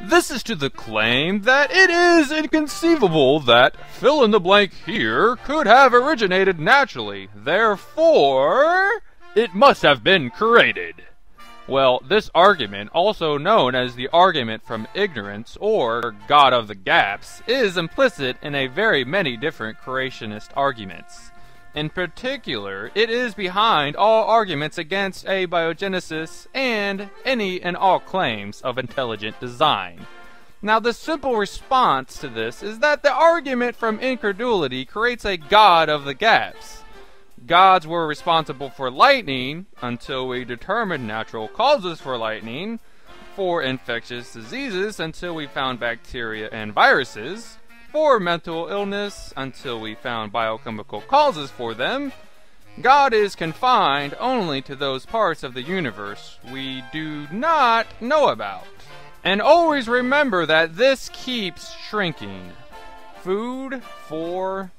This is to the claim that it is inconceivable that fill in the blank here could have originated naturally, therefore it must have been created. Well, this argument, also known as the argument from ignorance or God of the gaps, is implicit in a very many different creationist arguments. In particular, it is behind all arguments against abiogenesis and any and all claims of intelligent design. Now, the simple response to this is that the argument from incredulity creates a God of the gaps. Gods were responsible for lightning until we determined natural causes for lightning, for infectious diseases until we found bacteria and viruses, for mental illness until we found biochemical causes for them. God is confined only to those parts of the universe we do not know about. And always remember that this keeps shrinking. Food for